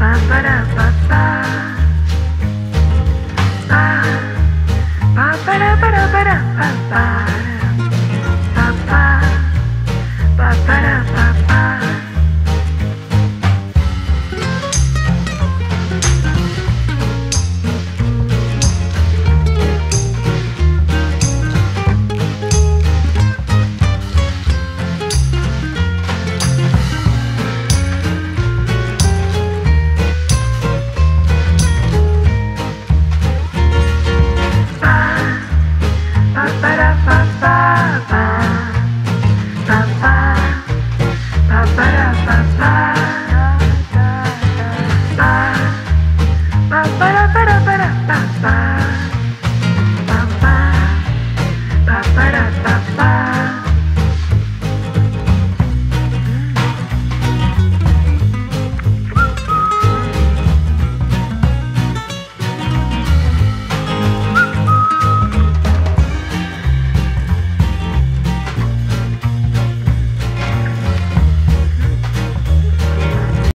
Ba-ba-da-ba-ba.